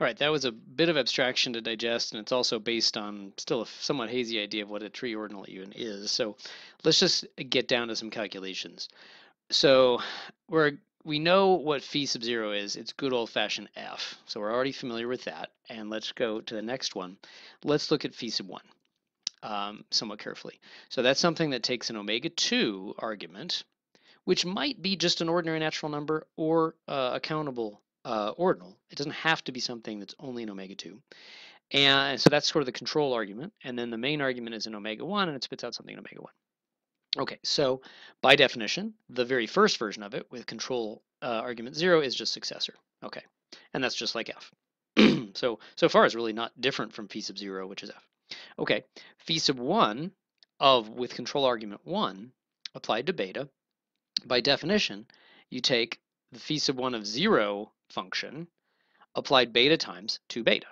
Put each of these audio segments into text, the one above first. All right, that was a bit of abstraction to digest, and it's also based on still a somewhat hazy idea of what a tree ordinal even is. So let's just get down to some calculations. So we know what phi sub 0 is. It's good old-fashioned f. So we're already familiar with that. And let's go to the next one. Let's look at phi sub 1 somewhat carefully. So that's something that takes an omega 2 argument, which might be just an ordinary natural number or a countable ordinal. It doesn't have to be something that's only an omega 2. And so that's sort of the control argument. And then the main argument is an omega 1, and it spits out something in omega 1. Okay, so by definition, the very first version of it with control argument 0 is just successor. Okay, and that's just like f. So far it's really not different from phi sub 0, which is f. Okay, phi sub 1 with control argument 1 applied to beta, by definition, you take the phi sub 1 of 0 function applied beta times 2 beta.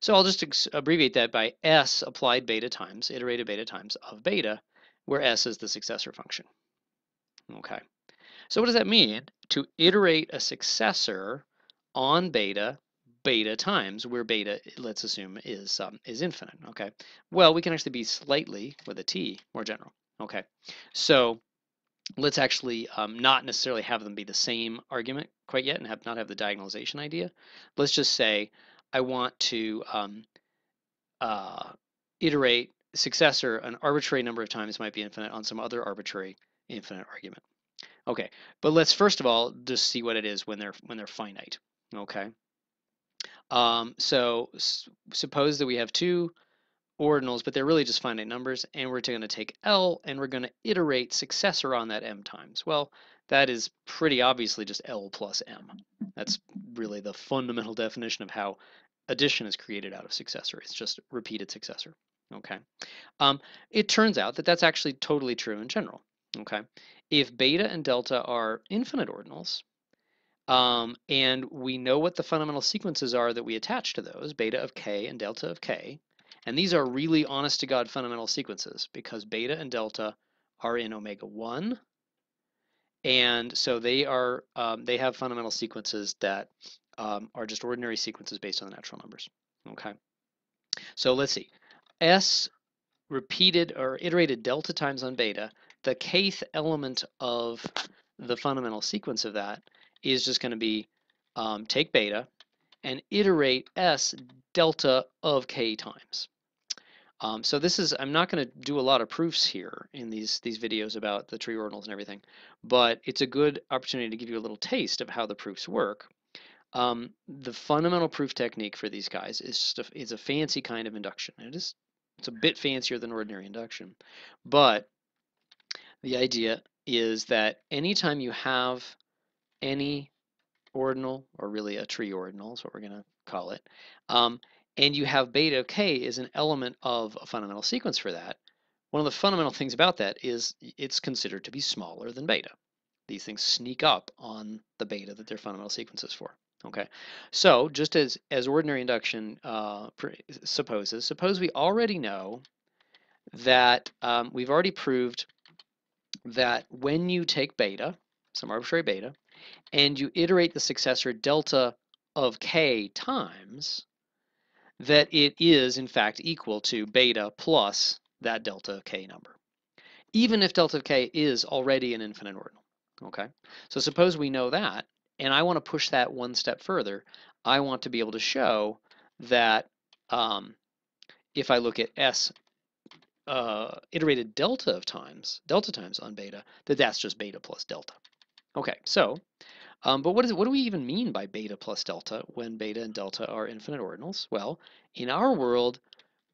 So I'll just abbreviate that by s applied beta times, iterated beta times of beta, where s is the successor function. Okay. So what does that mean? To iterate a successor on beta, beta times, where beta, let's assume, is infinite. Okay. Well, we can actually be slightly, with a t, more general. Okay. So let's actually not necessarily have them be the same argument quite yet and not have the diagonalization idea. Let's just say I want to iterate successor an arbitrary number of times, might be infinite, on some other arbitrary infinite argument. Okay, but let's first of all just see what it is when they're finite. Okay, so suppose that we have two ordinals, but they're really just finite numbers, and we're going to take L and we're going to iterate successor on that M times. Well, that is pretty obviously just L plus M. That's really the fundamental definition of how addition is created out of successor. It's just repeated successor. Okay. It turns out that that's actually totally true in general. Okay. If beta and delta are infinite ordinals, and we know what the fundamental sequences are that we attach to those, beta of k and delta of k, and these are really honest-to-God fundamental sequences because beta and delta are in omega 1, and so they have fundamental sequences that are just ordinary sequences based on the natural numbers. Okay, so let's see. S repeated or iterated delta times on beta, the kth element of the fundamental sequence of that is just going to be take beta and iterate S delta of k times. So this is, I'm not going to do a lot of proofs here in these videos about the tree ordinals and everything, but it's a good opportunity to give you a little taste of how the proofs work. The fundamental proof technique for these guys is just a fancy kind of induction. It's a bit fancier than ordinary induction, but the idea is that anytime you have any ordinal, or really a tree ordinal is what we're going to call it, and you have beta of k is an element of a fundamental sequence for that, one of the fundamental things about that is it's considered to be smaller than beta. These things sneak up on the beta that their fundamental sequence is for. Okay, so just as ordinary induction supposes, suppose we already know that we've already proved that when you take beta, some arbitrary beta, and you iterate the successor delta of k times, that it is in fact equal to beta plus that delta of k number, even if delta of k is already an infinite ordinal. Okay, so suppose we know that, and I want to push that one step further. I want to be able to show that if I look at S iterated delta times on beta, that's just beta plus delta. Okay, so, but what do we even mean by beta plus delta when beta and delta are infinite ordinals? Well, in our world,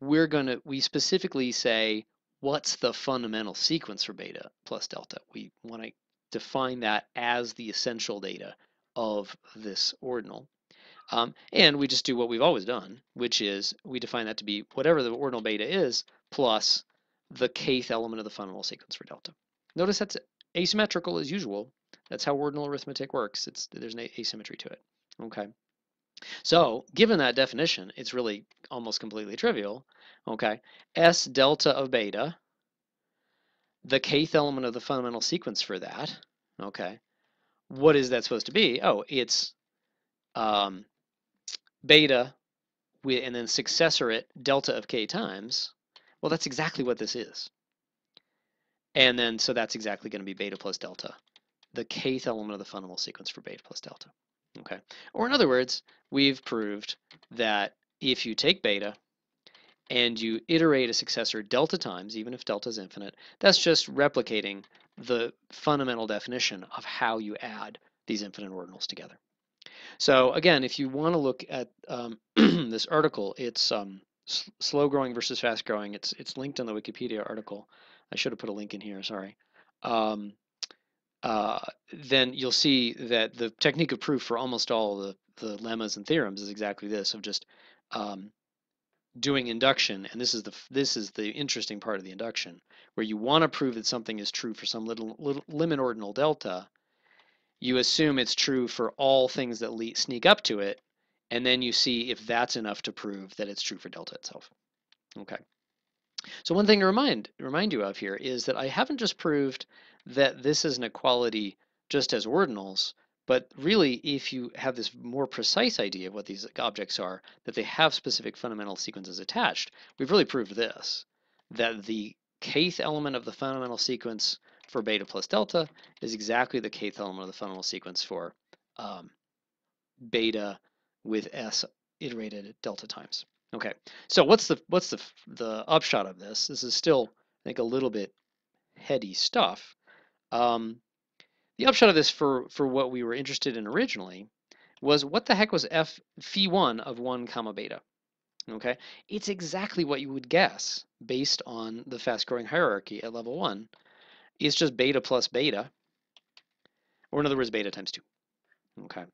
we specifically say, what's the fundamental sequence for beta plus delta? We want to define that as the essential data of this ordinal. And we just do what we've always done, which is we define that to be whatever the ordinal beta is plus the kth element of the fundamental sequence for delta. Notice that's asymmetrical as usual. That's how ordinal arithmetic works. There's an asymmetry to it. Okay. So given that definition, it's really almost completely trivial. Okay. S delta of beta, the kth element of the fundamental sequence for that, okay, what is that supposed to be? Oh, it's beta and then successorate delta of k times, well, that's exactly what this is. And then, so that's exactly going to be beta plus delta, the kth element of the fundamental sequence for beta plus delta. Okay. Or in other words, we've proved that if you take beta and you iterate a successor delta times, even if delta is infinite, that's just replicating the fundamental definition of how you add these infinite ordinals together. So again, if you want to look at this article, it's slow-growing versus fast-growing. It's linked in the Wikipedia article. I should have put a link in here, sorry. Then you'll see that the technique of proof for almost all the lemmas and theorems is exactly this, of just doing induction, and this is the interesting part of the induction, where you want to prove that something is true for some little limit ordinal delta. You assume it's true for all things that sneak up to it, and then you see if that's enough to prove that it's true for delta itself. Okay. So one thing to remind you of here is that I haven't just proved that this is an equality just as ordinals, but really if you have this more precise idea of what these objects are, that they have specific fundamental sequences attached, we've really proved this, that the kth element of the fundamental sequence for beta plus delta is exactly the kth element of the fundamental sequence for beta with s iterated at delta times. Okay, so what's the upshot of this? This is still, I think, a little bit heady stuff. The upshot of this for what we were interested in originally was what the heck was phi1 of 1 comma beta? Okay, it's exactly what you would guess based on the fast-growing hierarchy at level 1. It's just beta plus beta, or in other words, beta times 2. Okay,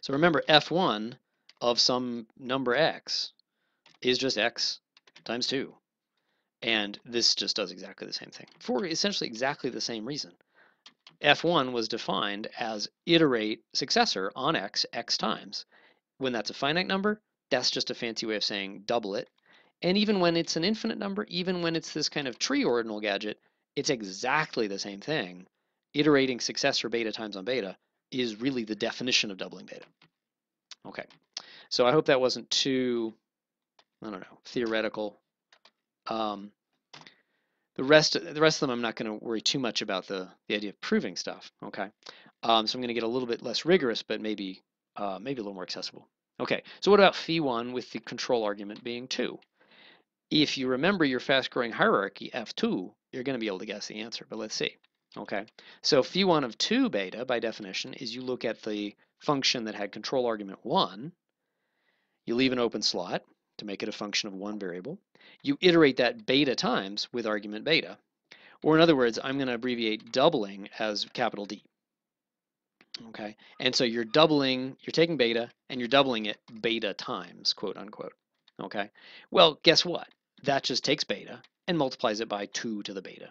so remember f1 of some number x is just x times 2. And this just does exactly the same thing for essentially exactly the same reason. F1 was defined as iterate successor on x, x times. When that's a finite number, that's just a fancy way of saying double it. And even when it's an infinite number, even when it's this kind of tree ordinal gadget, it's exactly the same thing. Iterating successor beta times on beta is really the definition of doubling beta. Okay, so I hope that wasn't too, I don't know, theoretical. The rest of them, I'm not going to worry too much about the idea of proving stuff. Okay, so I'm going to get a little bit less rigorous, but maybe a little more accessible. Okay, so what about phi1 with the control argument being 2? If you remember your fast-growing hierarchy f2, you're going to be able to guess the answer. But let's see. Okay, so phi1 of 2 beta, by definition, is you look at the function that had control argument 1. You leave an open slot to make it a function of one variable. You iterate that beta times with argument beta. Or in other words, I'm going to abbreviate doubling as capital D. Okay, and so you're doubling, you're taking beta, and you're doubling it beta times, quote unquote. Okay, well, guess what? That just takes beta and multiplies it by 2 to the beta.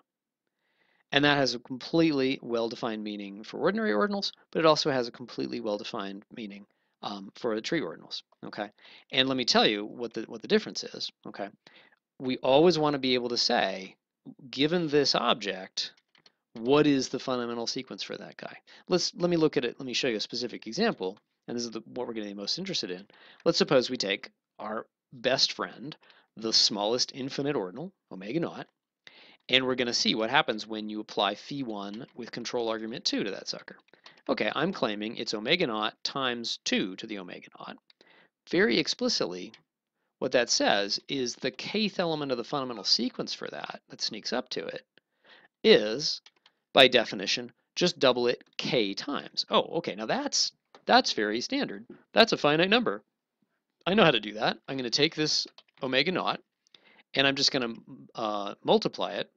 And that has a completely well-defined meaning for ordinary ordinals, but it also has a completely well-defined meaning for the tree ordinals. Okay, and let me tell you what the difference is. Okay, we always want to be able to say, given this object, what is the fundamental sequence for that guy? Let me look at it. Let me show you a specific example, and this is what we're going to be most interested in. Let's suppose we take our best friend, the smallest infinite ordinal, omega naught, and we're going to see what happens when you apply phi1 with control argument 2 to that sucker. Okay, I'm claiming it's omega naught times 2 to the omega naught. Very explicitly, what that says is the kth element of the fundamental sequence for that sneaks up to it is, by definition, just double it k times. Oh, okay, now that's very standard. That's a finite number. I know how to do that. I'm going to take this omega naught, and I'm just going to multiply it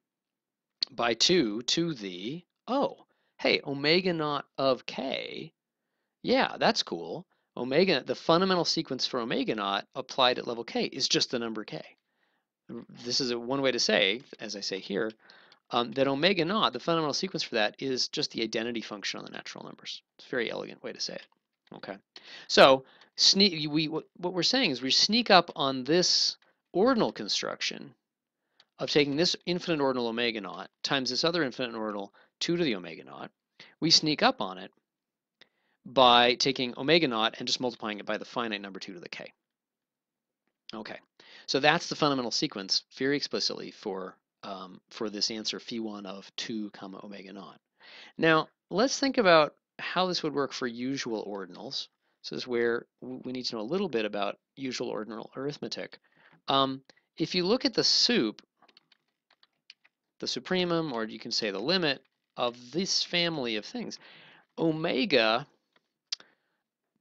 by 2 to the, oh, hey, omega naught of k. Yeah, that's cool. Omega, the fundamental sequence for omega naught applied at level k is just the number k. This is one way to say, as I say here, that omega naught, the fundamental sequence for that, is just the identity function on the natural numbers. It's a very elegant way to say it. Okay, so what we're saying is we sneak up on this ordinal construction of taking this infinite ordinal omega naught times this other infinite ordinal 2 to the omega naught. We sneak up on it by taking omega naught and just multiplying it by the finite number 2 to the k. Okay, so that's the fundamental sequence very explicitly for this answer phi1 of 2 comma omega naught. Now let's think about how this would work for usual ordinals. So this is where we need to know a little bit about usual ordinal arithmetic. If you look at the sup, the supremum, or you can say the limit of this family of things, omega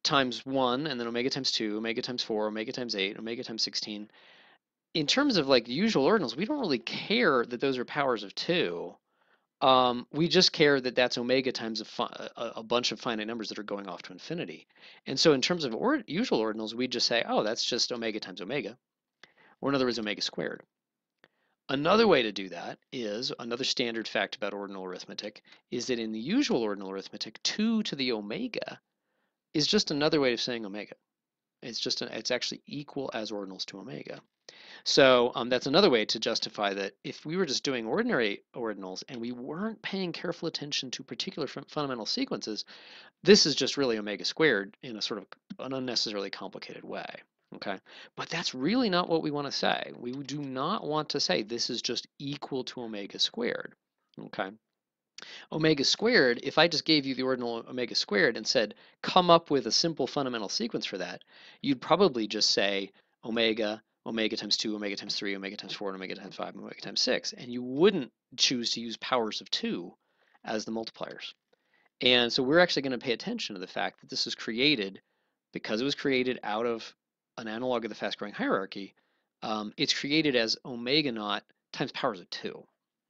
times 1, and then omega times 2, omega times 4, omega times 8, omega times 16. In terms of like usual ordinals, we don't really care that those are powers of 2. We just care that that's omega times a bunch of finite numbers that are going off to infinity. And so in terms of usual ordinals, we just say, oh, that's just omega times omega, or in other words, omega squared. Another way to do that is, another standard fact about ordinal arithmetic, is that in the usual ordinal arithmetic, 2 to the omega is just another way of saying omega. It's just it's actually equal as ordinals to omega. So that's another way to justify that if we were just doing ordinary ordinals and we weren't paying careful attention to particular fundamental sequences, this is just really omega squared in a sort of an unnecessarily complicated way. Okay, but that's really not what we want to say. We do not want to say this is just equal to omega squared. Okay, omega squared, if I just gave you the ordinal omega squared and said come up with a simple fundamental sequence for that, you'd probably just say omega, omega times 2, omega times 3, omega times 4, and omega times 5, and omega times 6, and you wouldn't choose to use powers of 2 as the multipliers. And so we're actually going to pay attention to the fact that this is created, because it was created out of an analog of the fast-growing hierarchy, it's created as omega naught times powers of 2.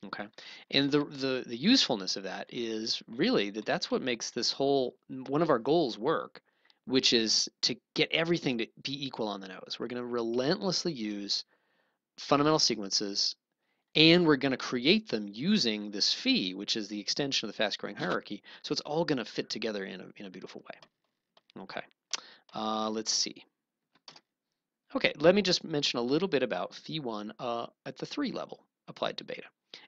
Okay, and the usefulness of that is really that's what makes this whole, one of our goals work, which is to get everything to be equal on the nose. We're going to relentlessly use fundamental sequences, and we're going to create them using this phi, which is the extension of the fast-growing hierarchy. So it's all going to fit together in a beautiful way. Okay, let's see. Okay, let me just mention a little bit about phi1 at the 3 level applied to beta.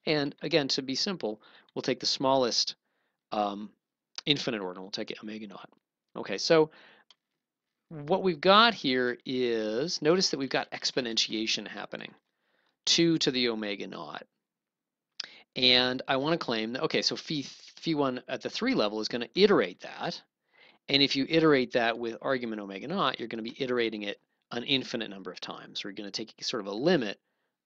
And again, to be simple, we'll take the smallest infinite ordinal, we'll take omega naught. Okay, so what we've got here is, notice that we've got exponentiation happening, 2 to the omega naught. And I want to claim that, okay, so phi1 at the 3 level is going to iterate that. And if you iterate that with argument omega naught, you're going to be iterating it an infinite number of times. We're going to take sort of a limit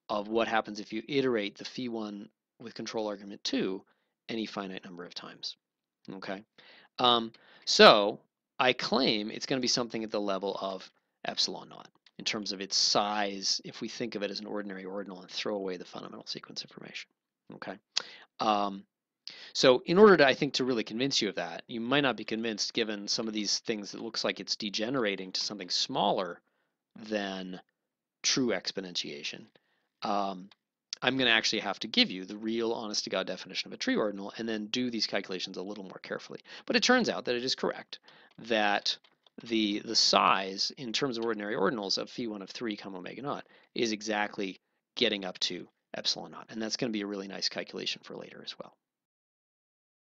of what happens if you iterate the phi1 with control argument 2 any finite number of times. Okay, so I claim it's going to be something at the level of epsilon naught in terms of its size, if we think of it as an ordinary ordinal and throw away the fundamental sequence information. Okay, so in order to, I think, to really convince you of that, you might not be convinced given some of these things that looks like it's degenerating to something smaller than true exponentiation. I'm going to actually have to give you the real honest-to-God definition of a tree ordinal and then do these calculations a little more carefully. But it turns out that it is correct that the size in terms of ordinary ordinals of phi1 of 3 comma omega naught is exactly getting up to epsilon naught. And that's going to be a really nice calculation for later as well.